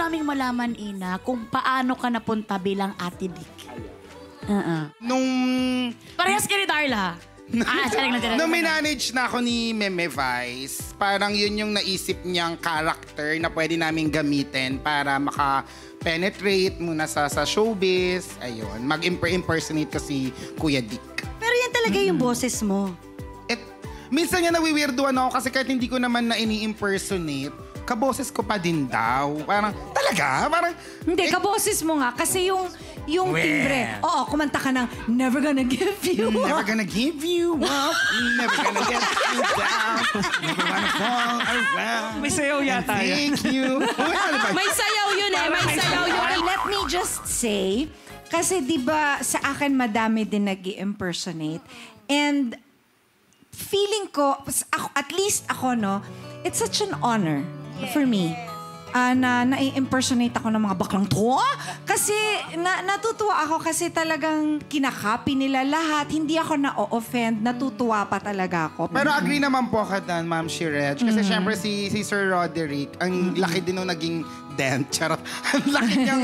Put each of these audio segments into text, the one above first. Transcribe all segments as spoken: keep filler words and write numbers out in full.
naming malaman, Ina, kung paano ka napunta bilang Ate Dick. Uh-uh. Nung... Parehas ka ni Darla. ah, Nung minanage na ako ni Meme Vice, parang yun yung naisip niyang character na pwede namin gamitin para maka... penetrate muna sa, sa showbiz. Ayun. Mag-impersonate kasi Kuya Dick. Pero yan talaga mm. yung boses mo. At minsan yan nawiwirduan ako kasi kahit hindi ko naman na ini-impersonate, kaboses ko pa din daw. Parang, talaga? Parang... Hindi, eh, kaboses mo nga. Kasi yung, yung well. timbre. Oo, kumanta ka ng never gonna give you up. Never gonna give you up. Never gonna get you down. Never gonna fall around. May sayaw yata. Thank you. May sayaw yun eh. May sayaw yun. Let me just say, kasi diba sa akin madami din nag-i-impersonate. And feeling ko, at least ako no, it's such an honor. For me, uh, na nai-impersonate ako ng mga baklang to. Kasi na, natutuwa ako kasi talagang kinakapi nila lahat. Hindi ako na-offend. Natutuwa pa talaga ako. Pero mm-hmm. agree naman po ka dan, Ma'am Shirej. Kasi mm-hmm. syempre si, si Sir Roderick, ang mm-hmm. laki din nung naging dent. Charot. ang laki niyang,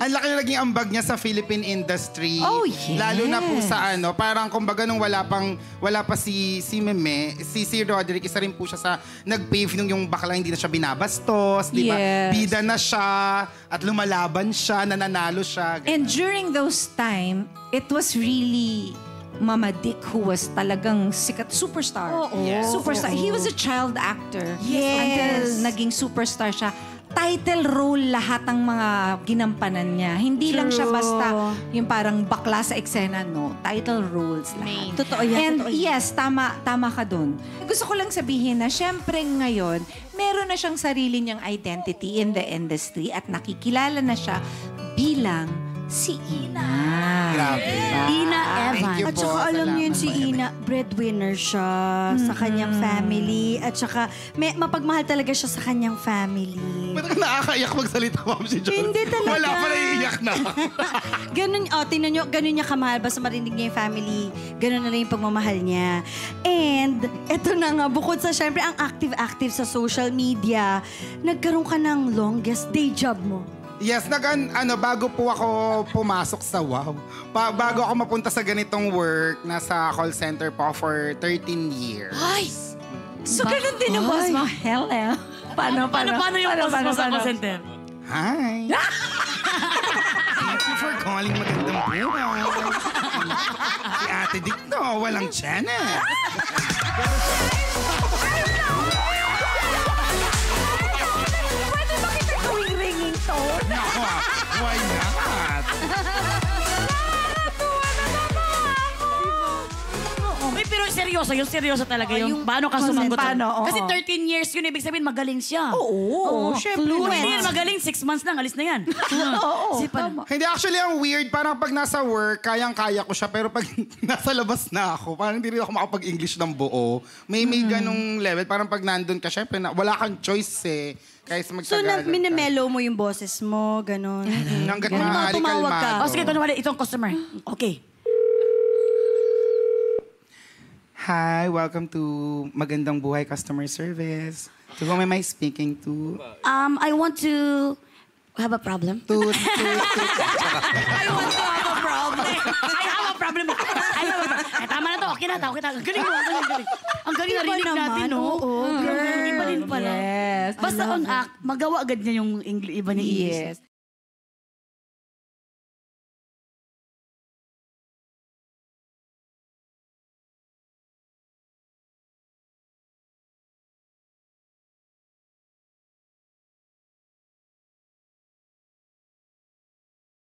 ang laki niyang naging ambag niya sa Philippine industry. Oh, yes. Lalo na po sa ano, parang kumbaga nung wala pang, wala pa si, si Meme, si Sir Deric, isa rin po siya sa nag-pave nung yung bakla, hindi na siya binabastos, di ba? Yes. Bida na siya, at lumalaban siya, nananalo siya. Ganun. And during those time, it was really Mama Dick who was talagang sikat superstar. Oh, oh. Yes. Superstar. Oh, oh. He was a child actor. Yes. Until naging superstar siya. Title role lahat ang mga ginampanan niya. Hindi True. lang siya basta yung parang bakla sa eksena, no? Title roles lahat. Main. Totoo yan. And totoo yan. yes, tama, tama ka dun. Gusto ko lang sabihin na syempre ngayon, meron na siyang sarili niyang identity in the industry at nakikilala na siya bilang si Inah. Grabe. Inah Inah Evans. At saka alam niyo yun si Inah, breadwinner siya mm-hmm. sa kanyang family. At saka may, mapagmahal talaga siya sa kanyang family. Ba't ka nakakaiyak magsalita ko si John? Hindi talaga. Wala pa naiiyak na. ganun, oh, tingnan niyo, ganun niya kamahal. Basta marinig niya yung family, ganun na rin yung pagmamahal niya. And eto na nga, bukod sa syempre ang active-active sa social media, nagkaroon ka ng longest day job mo. Yes, nag ano bago po ako pumasok sa WOW. Pa bago ako mapunta sa ganitong work, nasa call center po for thirteen years. Ay! So ganun din ang boss mo? Hell eh. Paano, paano? Paano yung boss mo sa call center? Hi! Thank you for calling Magandang Buhay. Si Ate Dick to, walang channel. Naku, why not? Nakakatuwa na naman! Uy, pero seryoso, yung seryoso talaga yung paano ka sumagot. Kasi thirteen years yun, ibig sabihin magaling siya. Oo, syempre. Hindi magaling, six months lang, alis na yan. Oo, tama. Hindi, actually, ang weird, parang pag nasa work, kayang-kaya ko siya, pero pag nasa labas na ako, parang hindi rin ako makapag-English ng buo. May may ganong level, parang pag nandun ka, syempre, wala kang choice eh. So, minimellow mo yung boses mo, gano'n. Hanggat maaari kalmado. O, sige, kunwari, itong customer. Okay. Hi, welcome to Magandang Buhay Customer Service. To whom am I speaking to? Um, I want to have a problem. To, to, to. I want to have a problem. I have a problem. I have a problem. Ay, tama na to. Okay na to. Okay na to. Galing mo. Ang galing narinig natin, no? Oo, girl. Yes. Basta on act, magawa agad niya yung English, iba niya English. Yes.